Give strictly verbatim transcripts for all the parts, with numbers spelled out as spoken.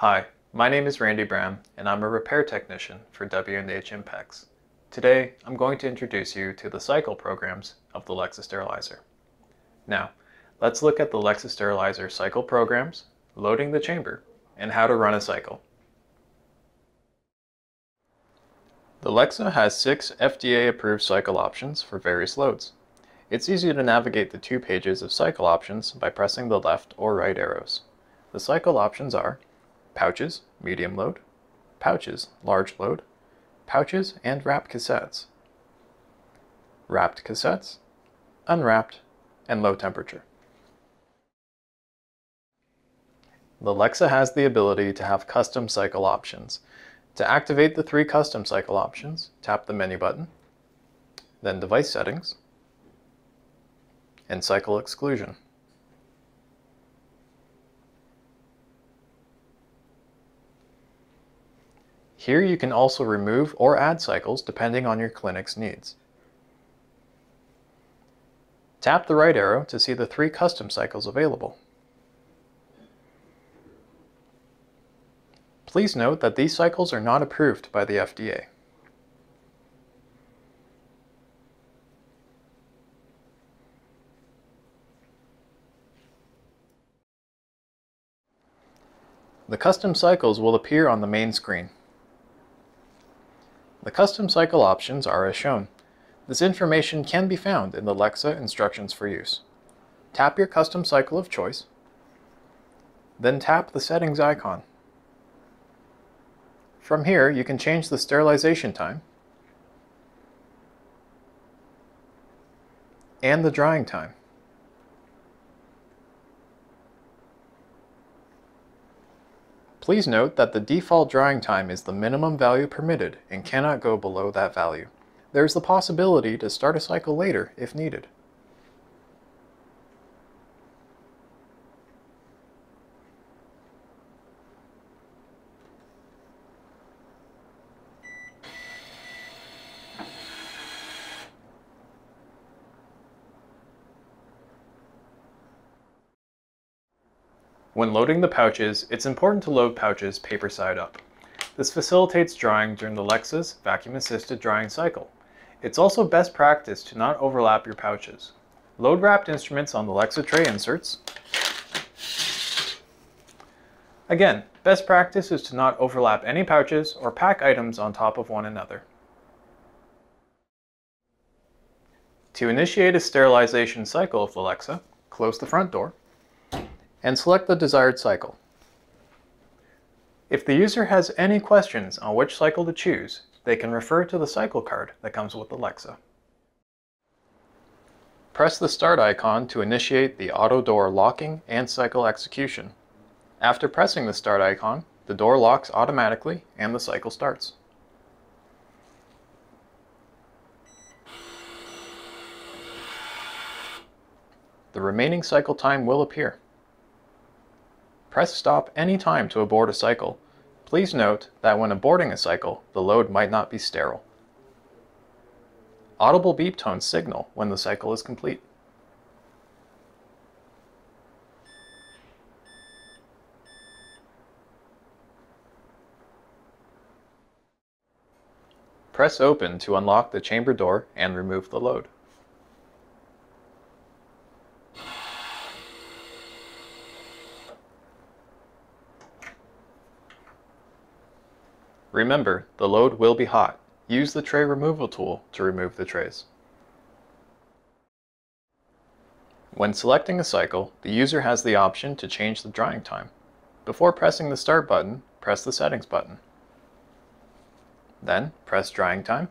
Hi, my name is Randy Brown, and I'm a repair technician for W and H Impacts. Today, I'm going to introduce you to the cycle programs of the Lexa Sterilizer. Now, let's look at the Lexa Sterilizer cycle programs, loading the chamber, and how to run a cycle. The Lexa has six F D A-approved cycle options for various loads. It's easy to navigate the two pages of cycle options by pressing the left or right arrows. The cycle options are pouches, medium load, pouches, large load, pouches and wrapped cassettes, wrapped cassettes, unwrapped, and low temperature. The Lexa has the ability to have custom cycle options. To activate the three custom cycle options, tap the menu button, then device settings, and cycle exclusion. Here you can also remove or add cycles depending on your clinic's needs. Tap the right arrow to see the three custom cycles available. Please note that these cycles are not approved by the F D A. The custom cycles will appear on the main screen. The custom cycle options are as shown. This information can be found in the Lexa instructions for use. Tap your custom cycle of choice, then tap the settings icon. From here, you can change the sterilization time and the drying time. Please note that the default drying time is the minimum value permitted and cannot go below that value. There is the possibility to start a cycle later if needed. When loading the pouches, it's important to load pouches paper side up. This facilitates drying during the Lexa's vacuum-assisted drying cycle. It's also best practice to not overlap your pouches. Load wrapped instruments on the Lexa tray inserts. Again, best practice is to not overlap any pouches or pack items on top of one another. To initiate a sterilization cycle of the Lexa, close the front door and select the desired cycle. If the user has any questions on which cycle to choose, they can refer to the cycle card that comes with the Lexa. Press the start icon to initiate the auto door locking and cycle execution. After pressing the start icon, the door locks automatically and the cycle starts. The remaining cycle time will appear. Press stop any time to abort a cycle. Please note that when aborting a cycle, the load might not be sterile. Audible beep tones signal when the cycle is complete. Press open to unlock the chamber door and remove the load. Remember, the load will be hot. Use the tray removal tool to remove the trays. When selecting a cycle, the user has the option to change the drying time. Before pressing the start button, press the settings button. Then press drying time.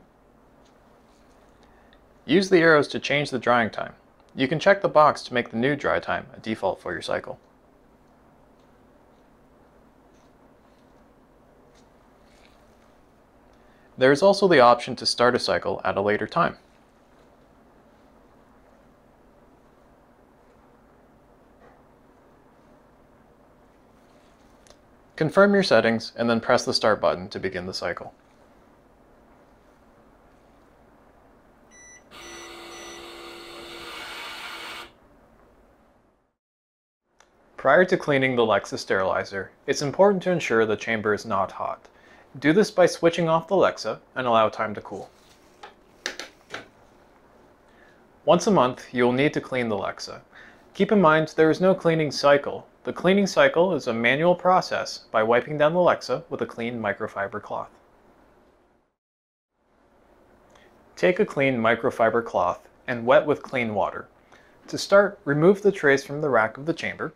Use the arrows to change the drying time. You can check the box to make the new dry time a default for your cycle. There is also the option to start a cycle at a later time. Confirm your settings and then press the start button to begin the cycle. Prior to cleaning the Lexa Sterilizer, it's important to ensure the chamber is not hot. Do this by switching off the Lexa and allow time to cool. Once a month, you will need to clean the Lexa. Keep in mind there is no cleaning cycle. The cleaning cycle is a manual process by wiping down the Lexa with a clean microfiber cloth. Take a clean microfiber cloth and wet with clean water. To start, remove the trays from the rack of the chamber.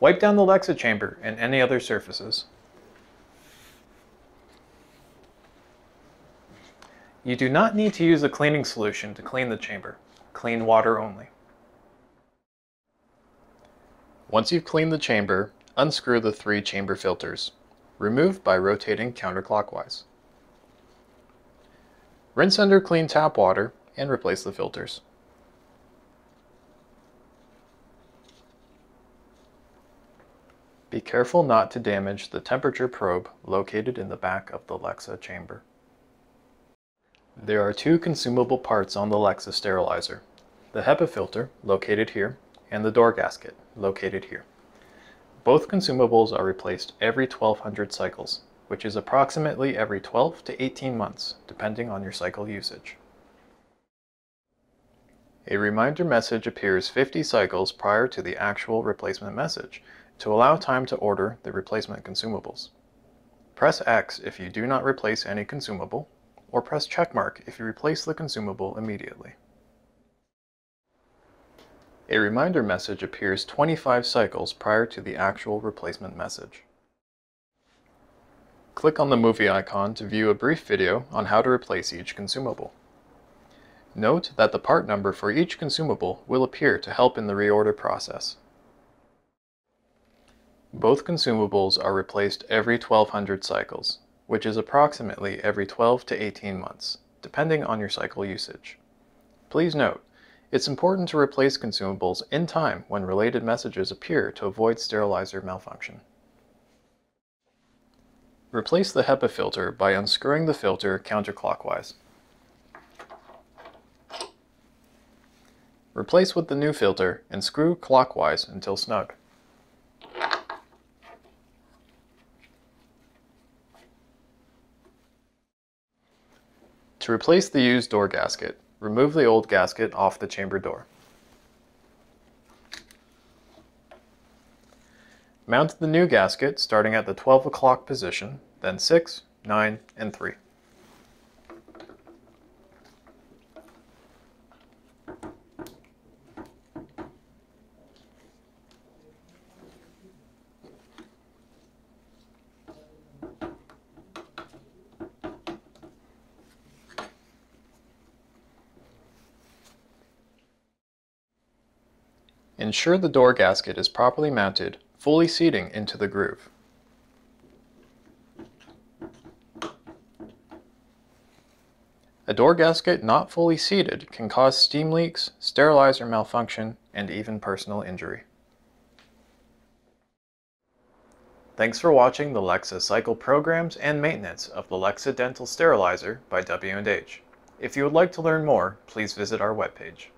Wipe down the Lexa chamber and any other surfaces. You do not need to use a cleaning solution to clean the chamber. Clean water only. Once you've cleaned the chamber, unscrew the three chamber filters. Remove by rotating counterclockwise. Rinse under clean tap water and replace the filters. Be careful not to damage the temperature probe located in the back of the Lexa chamber. There are two consumable parts on the Lexa Sterilizer, the HEPA filter, located here, and the door gasket, located here. Both consumables are replaced every twelve hundred cycles, which is approximately every twelve to eighteen months, depending on your cycle usage. A reminder message appears fifty cycles prior to the actual replacement message, to allow time to order the replacement consumables. Press X if you do not replace any consumable, or press checkmark if you replace the consumable immediately. A reminder message appears twenty-five cycles prior to the actual replacement message. Click on the movie icon to view a brief video on how to replace each consumable. Note that the part number for each consumable will appear to help in the reorder process. Both consumables are replaced every twelve hundred cycles, which is approximately every twelve to eighteen months, depending on your cycle usage. Please note, it's important to replace consumables in time when related messages appear to avoid sterilizer malfunction. Replace the HEPA filter by unscrewing the filter counterclockwise. Replace with the new filter and screw clockwise until snug. To replace the used door gasket, remove the old gasket off the chamber door. Mount the new gasket starting at the twelve o'clock position, then six, nine, and three. Ensure the door gasket is properly mounted, fully seating into the groove. A door gasket not fully seated can cause steam leaks, sterilizer malfunction, and even personal injury. Thanks for watching the Lexa Cycle Programs and Maintenance of the Lexa Dental Sterilizer by W and H. If you would like to learn more, please visit our webpage.